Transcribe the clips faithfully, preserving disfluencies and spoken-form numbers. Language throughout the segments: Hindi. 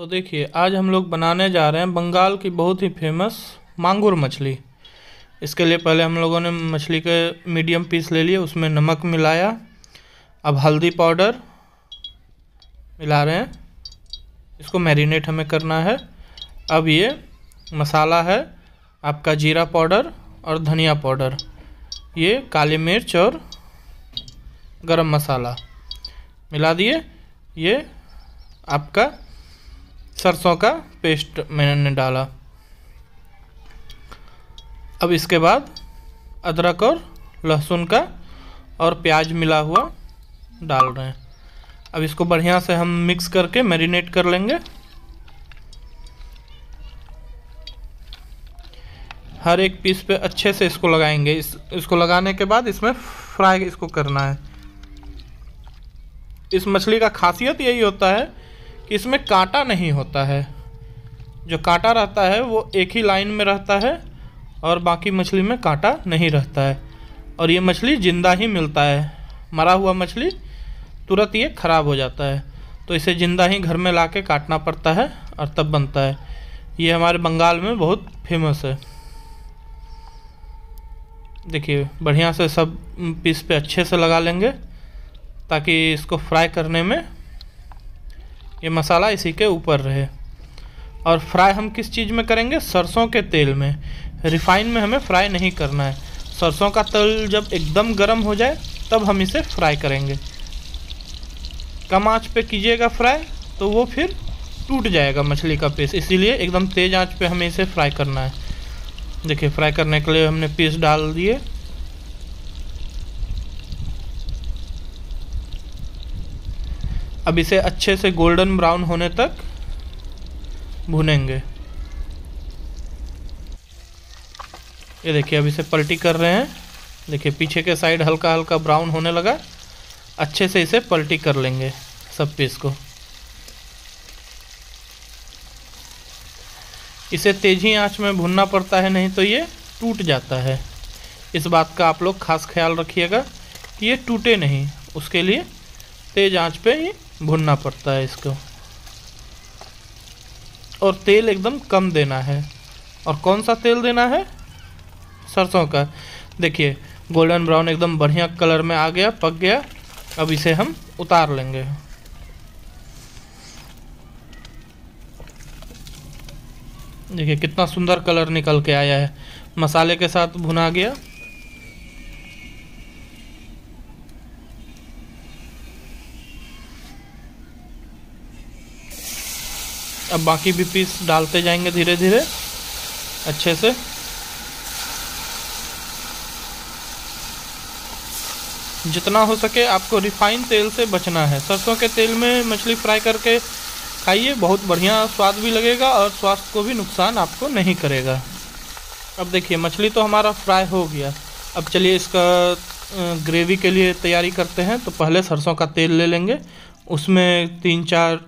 तो देखिए आज हम लोग बनाने जा रहे हैं बंगाल की बहुत ही फेमस मांगुर मछली। इसके लिए पहले हम लोगों ने मछली के मीडियम पीस ले लिए, उसमें नमक मिलाया। अब हल्दी पाउडर मिला रहे हैं, इसको मैरिनेट हमें करना है। अब ये मसाला है आपका जीरा पाउडर और धनिया पाउडर, ये काली मिर्च और गरम मसाला मिला दिए। ये आपका सरसों का पेस्ट मैंने डाला। अब इसके बाद अदरक और लहसुन का और प्याज मिला हुआ डाल रहे हैं। अब इसको बढ़िया से हम मिक्स करके मैरिनेट कर लेंगे। हर एक पीस पे अच्छे से इसको लगाएंगे। इस, इसको लगाने के बाद इसमें फ्राई इसको करना है। इस मछली का खासियत यही होता है, इसमें कांटा नहीं होता है। जो कांटा रहता है वो एक ही लाइन में रहता है और बाकी मछली में कांटा नहीं रहता है। और ये मछली ज़िंदा ही मिलता है, मरा हुआ मछली तुरंत ये ख़राब हो जाता है, तो इसे ज़िंदा ही घर में लाके काटना पड़ता है और तब बनता है। ये हमारे बंगाल में बहुत फेमस है। देखिए बढ़िया से सब पीस पे अच्छे से लगा लेंगे ताकि इसको फ्राई करने में ये मसाला इसी के ऊपर रहे। और फ्राई हम किस चीज़ में करेंगे? सरसों के तेल में, रिफाइन में हमें फ्राई नहीं करना है। सरसों का तेल जब एकदम गर्म हो जाए तब हम इसे फ्राई करेंगे। कम आंच पे कीजिएगा फ्राई तो वो फिर टूट जाएगा मछली का पीस, इसीलिए एकदम तेज़ आंच पे हमें इसे फ्राई करना है। देखिए फ्राई करने के लिए हमने पीस डाल दिए। अब इसे अच्छे से गोल्डन ब्राउन होने तक भुनेंगे। ये देखिए अब इसे पलटी कर रहे हैं। देखिए पीछे के साइड हल्का हल्का ब्राउन होने लगा। अच्छे से इसे पलटी कर लेंगे सब पीस को। इसे तेज़ी आंच में भुनना पड़ता है, नहीं तो ये टूट जाता है। इस बात का आप लोग खास ख्याल रखिएगा कि ये टूटे नहीं, उसके लिए तेज़ आंच पे ही भुनना पड़ता है इसको। और तेल एकदम कम देना है। और कौन सा तेल देना है? सरसों का। देखिए गोल्डन ब्राउन एकदम बढ़िया कलर में आ गया, पक गया। अब इसे हम उतार लेंगे। देखिए कितना सुंदर कलर निकल के आया है, मसाले के साथ भुना गया। अब बाकी भी पीस डालते जाएंगे धीरे धीरे अच्छे से। जितना हो सके आपको रिफाइंड तेल से बचना है। सरसों के तेल में मछली फ्राई करके खाइए, बहुत बढ़िया स्वाद भी लगेगा और स्वास्थ्य को भी नुकसान आपको नहीं करेगा। अब देखिए मछली तो हमारा फ्राई हो गया। अब चलिए इसका ग्रेवी के लिए तैयारी करते हैं। तो पहले सरसों का तेल ले लेंगे, उसमें तीन चार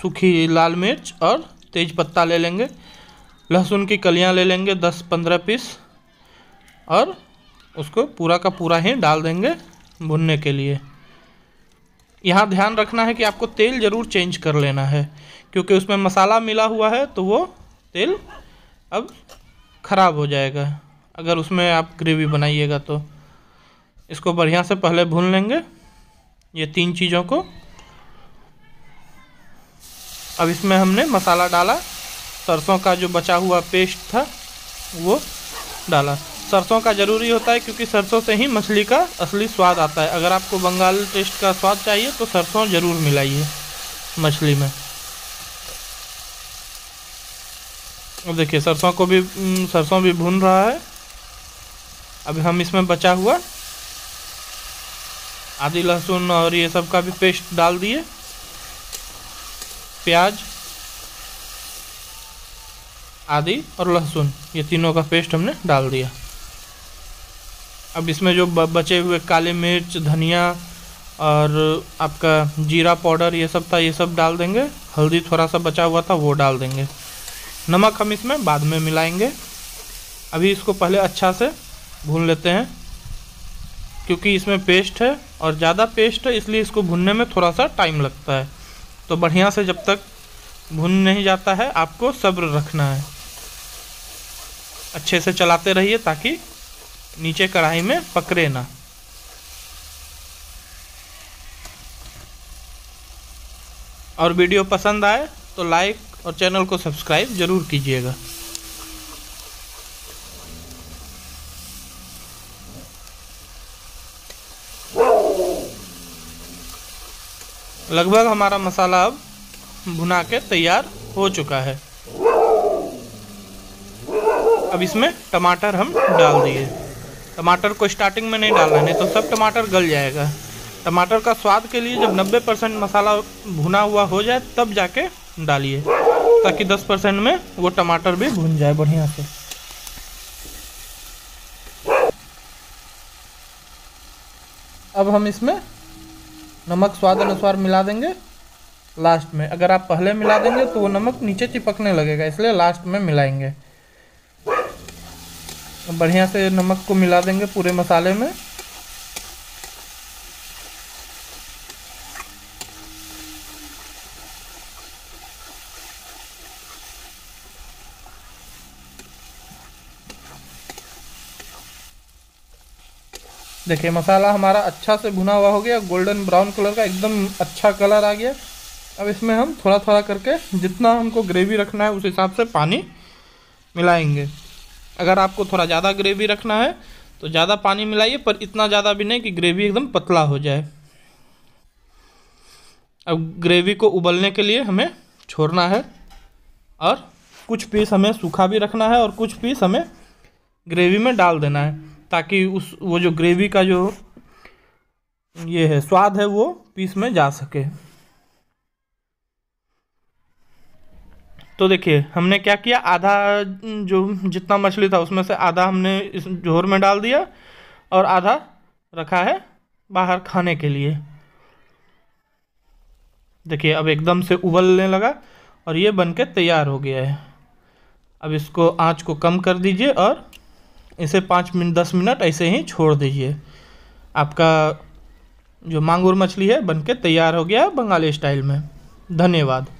सूखी लाल मिर्च और तेज पत्ता ले लेंगे। लहसुन की कलियां ले लेंगे दस पंद्रह पीस और उसको पूरा का पूरा ही डाल देंगे भुनने के लिए। यहाँ ध्यान रखना है कि आपको तेल ज़रूर चेंज कर लेना है, क्योंकि उसमें मसाला मिला हुआ है तो वो तेल अब ख़राब हो जाएगा अगर उसमें आप ग्रेवी बनाइएगा तो। इसको बढ़िया से पहले भून लेंगे ये तीन चीज़ों को। अब इसमें हमने मसाला डाला, सरसों का जो बचा हुआ पेस्ट था वो डाला। सरसों का ज़रूरी होता है क्योंकि सरसों से ही मछली का असली स्वाद आता है। अगर आपको बंगाली टेस्ट का स्वाद चाहिए तो सरसों ज़रूर मिलाइए मछली में। अब देखिए सरसों को भी सरसों भी भून रहा है। अब हम इसमें बचा हुआ आदि लहसुन और ये सब का भी पेस्ट डाल दिए, प्याज आदि और लहसुन ये तीनों का पेस्ट हमने डाल दिया। अब इसमें जो बचे हुए काली मिर्च, धनिया और आपका जीरा पाउडर ये सब था, ये सब डाल देंगे। हल्दी थोड़ा सा बचा हुआ था वो डाल देंगे। नमक हम इसमें बाद में मिलाएंगे। अभी इसको पहले अच्छा से भून लेते हैं, क्योंकि इसमें पेस्ट है और ज़्यादा पेस्ट है इसलिए इसको भूनने में थोड़ा सा टाइम लगता है। तो बढ़िया से जब तक भुन नहीं जाता है, आपको सब्र रखना है। अच्छे से चलाते रहिए ताकि नीचे कढ़ाई में पकड़े ना। और वीडियो पसंद आए तो लाइक और चैनल को सब्सक्राइब ज़रूर कीजिएगा। लगभग हमारा मसाला अब भुना के तैयार हो चुका है। अब इसमें टमाटर हम डाल दिए। टमाटर को स्टार्टिंग में नहीं डालना, नहीं तो सब टमाटर गल जाएगा। टमाटर का स्वाद के लिए जब नब्बे परसेंट मसाला भुना हुआ हो जाए तब जाके डालिए, ताकि दस परसेंट में वो टमाटर भी भुन जाए बढ़िया से। अब हम इसमें नमक स्वाद अनुसार मिला देंगे लास्ट में। अगर आप पहले मिला देंगे तो वो नमक नीचे चिपकने लगेगा, इसलिए लास्ट में मिलाएंगे। बढ़िया से नमक को मिला देंगे पूरे मसाले में। देखिए मसाला हमारा अच्छा से भुना हुआ हो गया, गोल्डन ब्राउन कलर का एकदम अच्छा कलर आ गया। अब इसमें हम थोड़ा थोड़ा करके जितना हमको ग्रेवी रखना है उस हिसाब से पानी मिलाएंगे। अगर आपको थोड़ा ज़्यादा ग्रेवी रखना है तो ज़्यादा पानी मिलाइए, पर इतना ज़्यादा भी नहीं कि ग्रेवी एकदम पतला हो जाए। अब ग्रेवी को उबलने के लिए हमें छोड़ना है, और कुछ पीस हमें सूखा भी रखना है और कुछ पीस हमें ग्रेवी में डाल देना है, ताकि उस वो जो ग्रेवी का जो ये है स्वाद है वो पीस में जा सके। तो देखिए हमने क्या किया, आधा जो जितना मछली था उसमें से आधा हमने इस झोर में डाल दिया और आधा रखा है बाहर खाने के लिए। देखिए अब एकदम से उबलने लगा और ये बनके तैयार हो गया है। अब इसको आंच को कम कर दीजिए और इसे पाँच मिनट दस मिनट ऐसे ही छोड़ दीजिए। आपका जो मांगुर मछली है बनके तैयार हो गया बंगाली स्टाइल में। धन्यवाद।